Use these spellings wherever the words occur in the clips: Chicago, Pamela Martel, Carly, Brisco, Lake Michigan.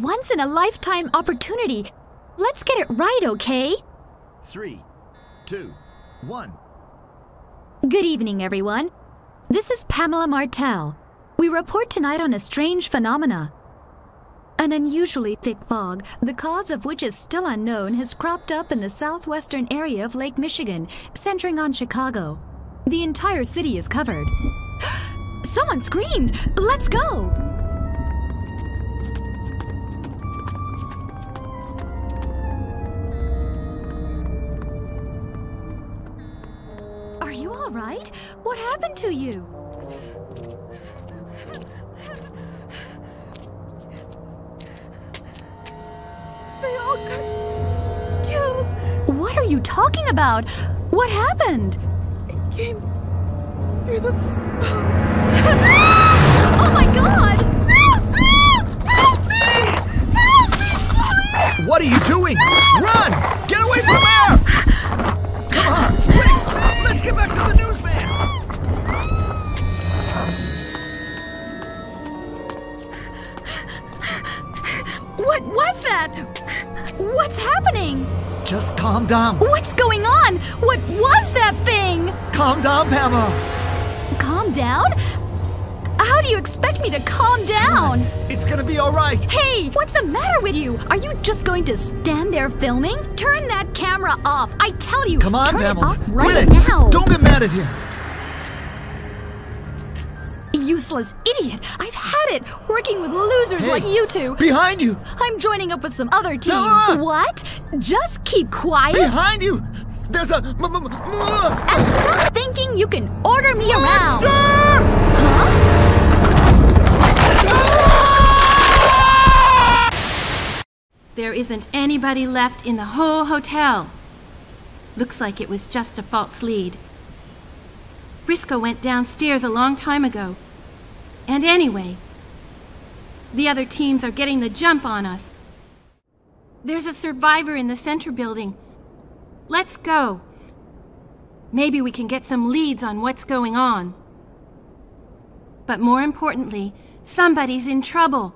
Once-in-a-lifetime opportunity. Let's get it right, okay? 3, 2, 1. Good evening, everyone. This is Pamela Martel. We report tonight on a strange phenomena. An unusually thick fog, the cause of which is still unknown, has cropped up in the southwestern area of Lake Michigan, centering on Chicago. The entire city is covered. Someone screamed! Let's go! Right? What happened to you? They all got killed. What are you talking about? What happened? It came through the... Oh my God! Help me! Help me, please! What are you doing? Run! Get away from there! Come on, quick! Let's get back to the news van! What was that? What's happening? Just calm down. What's going on? What was that thing? Calm down, Pamela. Calm down? How do you expect me to calm down? It's gonna be all right. Hey, what's the matter with you? Are you just going to stand there filming? Turn that camera off. I tell you, come on, turn Pamela. It off right Quit now. It. Don't get mad at him. Useless idiot! I've had it! Working with losers like you two! Behind you! I'm joining up with some other team! What? Just keep quiet! Behind you! There's a... And stop thinking you can order me around! Huh? There isn't anybody left in the whole hotel. Looks like it was just a false lead. Brisco went downstairs a long time ago. And anyway, the other teams are getting the jump on us. There's a survivor in the center building. Let's go. Maybe we can get some leads on what's going on. But more importantly, somebody's in trouble.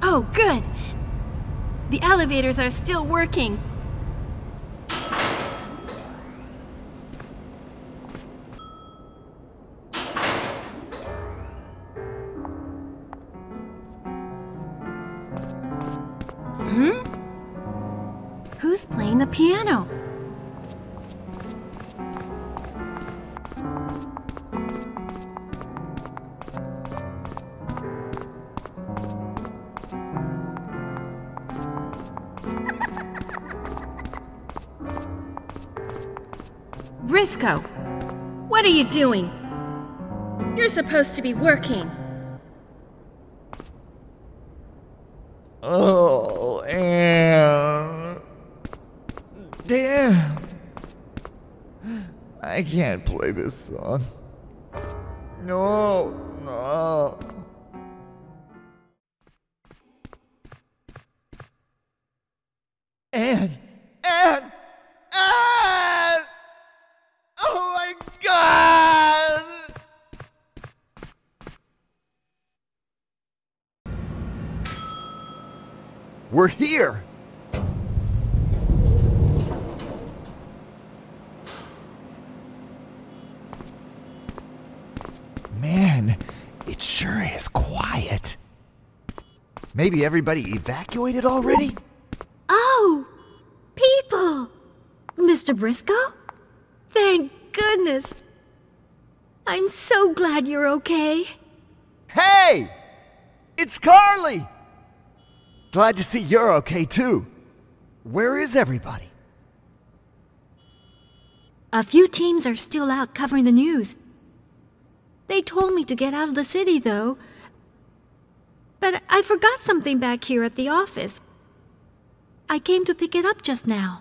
Oh, good! The elevators are still working. Who's playing the piano? Brisco, what are you doing? You're supposed to be working. Oh, and... damn. I can't play this song. No, no. We're here! Man, it sure is quiet. Maybe everybody evacuated already? Oh! People! Mr. Brisco? Thank goodness! I'm so glad you're okay. Hey! It's Carly! Glad to see you're okay, too. Where is everybody? A few teams are still out covering the news. They told me to get out of the city, though. But I forgot something back here at the office. I came to pick it up just now.